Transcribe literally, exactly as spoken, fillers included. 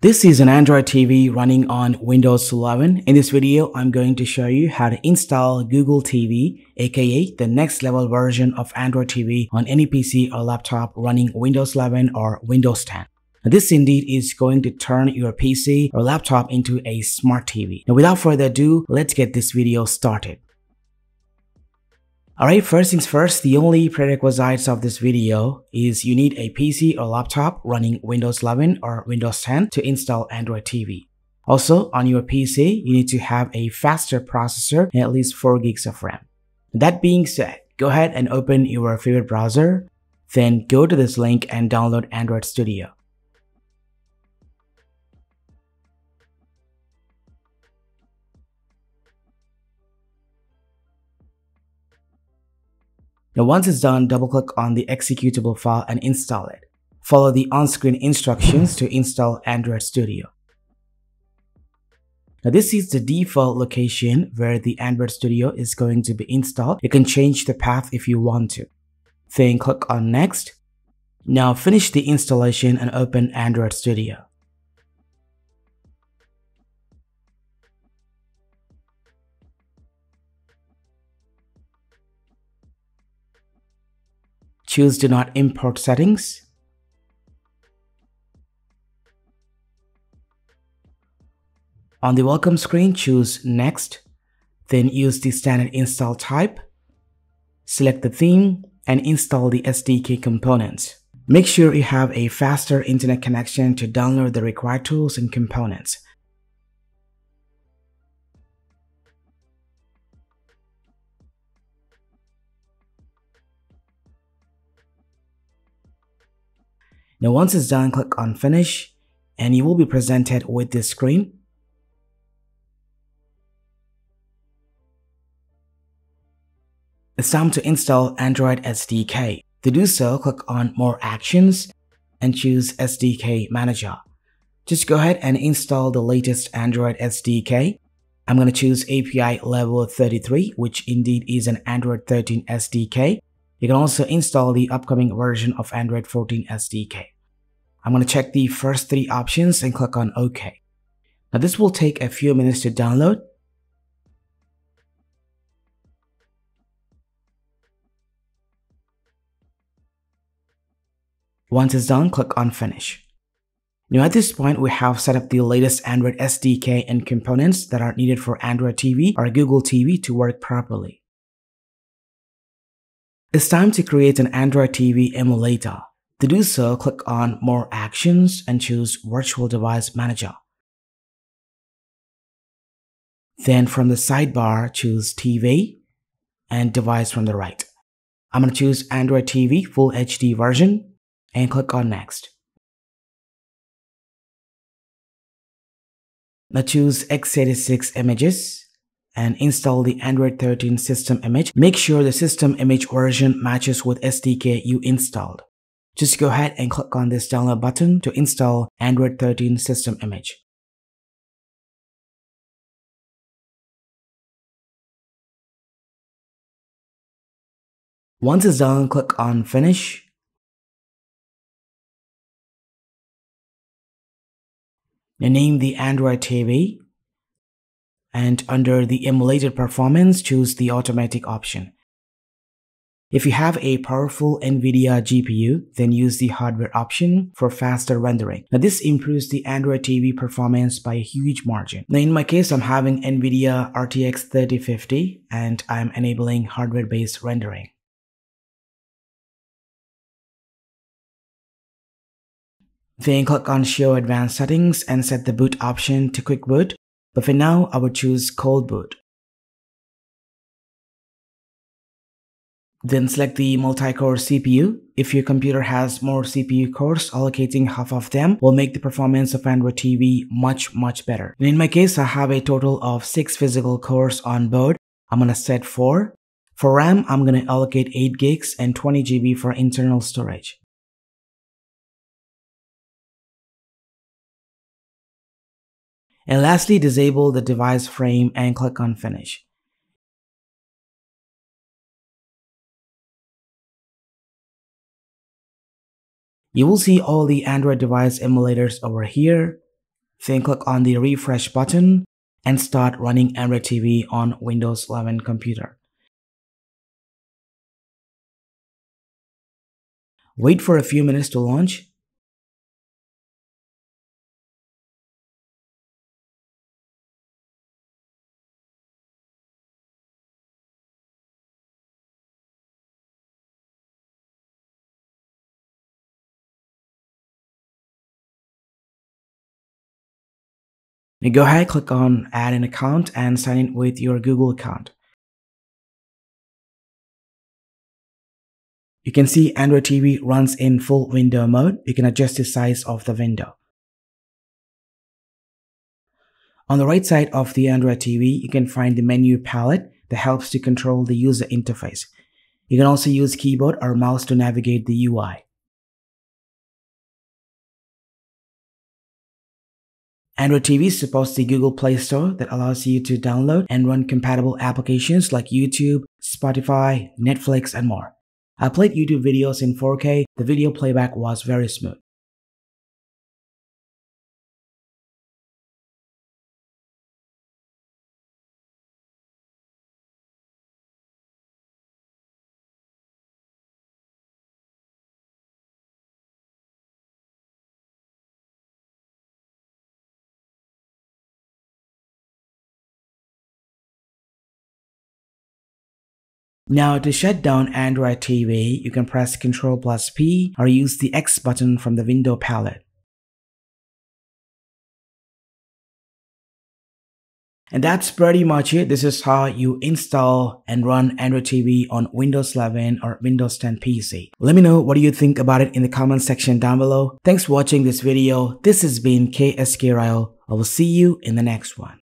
This is an Android T V running on Windows eleven. In this video, I'm going to show you how to install Google T V, aka the next level version of Android T V on any P C or laptop running Windows eleven or Windows ten. Now, this indeed is going to turn your P C or laptop into a smart T V. Now, without further ado, let's get this video started. Alright, first things first, the only prerequisites of this video is you need a P C or laptop running Windows eleven or Windows ten to install Android T V. Also, on your P C, you need to have a faster processor and at least four gigs of RAM. That being said, go ahead and open your favorite browser, then go to this link and download Android Studio. Now, once it's done, double-click on the executable file and install it. Follow the on-screen instructions to install Android Studio. Now, this is the default location where the Android Studio is going to be installed. You can change the path if you want to. Then click on Next. Now, finish the installation and open Android Studio. Choose Do Not Import Settings. On the welcome screen, choose Next, then use the standard install type, select the theme, and install the S D K components. Make sure you have a faster internet connection to download the required tools and components. Now, once it's done, click on Finish, and you will be presented with this screen. It's time to install Android S D K. To do so, click on More Actions and choose S D K Manager. Just go ahead and install the latest Android S D K. I'm going to choose A P I Level thirty-three, which indeed is an Android thirteen S D K. You can also install the upcoming version of Android fourteen S D K. I'm going to check the first three options and click on OK. Now, this will take a few minutes to download. Once it's done, click on Finish. Now, at this point, we have set up the latest Android S D K and components that are needed for Android T V or Google T V to work properly. It's time to create an Android T V emulator. To do so, click on More Actions and choose Virtual Device Manager. Then from the sidebar, choose T V and Device from the right. I'm going to choose Android T V Full H D version and click on Next. Now choose x eighty-six images and install the Android thirteen system image. Make sure the system image version matches with S D K you installed. Just go ahead and click on this download button to install Android thirteen system image. Once it's done, click on Finish. Now name the Android T V. And under the emulated performance, choose the automatic option. If you have a powerful NVIDIA G P U, then use the hardware option for faster rendering. Now, this improves the Android T V performance by a huge margin. Now, in my case, I'm having NVIDIA R T X thirty fifty and I'm enabling hardware-based rendering. Then click on Show Advanced Settings and set the boot option to Quick Boot. But for now, I would choose Cold Boot. Then select the multi-core C P U. If your computer has more C P U cores, allocating half of them will make the performance of Android T V much, much better. And in my case, I have a total of six physical cores on board. I'm going to set four. For RAM, I'm going to allocate eight gigs and twenty gigabytes for internal storage. And lastly, disable the device frame and click on Finish. You will see all the Android device emulators over here. then click on the refresh button and start running Android T V on Windows eleven computer. Wait for a few minutes to launch. Now go ahead, click on add an account and sign in with your Google account. You can see Android T V runs in full window mode. You can adjust the size of the window. On the right side of the Android T V, you can find the menu palette that helps to control the user interface. You can also use keyboard or mouse to navigate the U I. Android T V supports the Google Play Store that allows you to download and run compatible applications like YouTube, Spotify, Netflix, and more. I played YouTube videos in four K. The video playback was very smooth. Now to shut down Android T V, you can press Control plus P or use the X button from the window palette. And that's pretty much it. This is how you install and run Android T V on Windows eleven or Windows ten P C. Let me know what you think about it in the comment section down below. Thanks for watching this video. This has been K S K Royal. I will see you in the next one.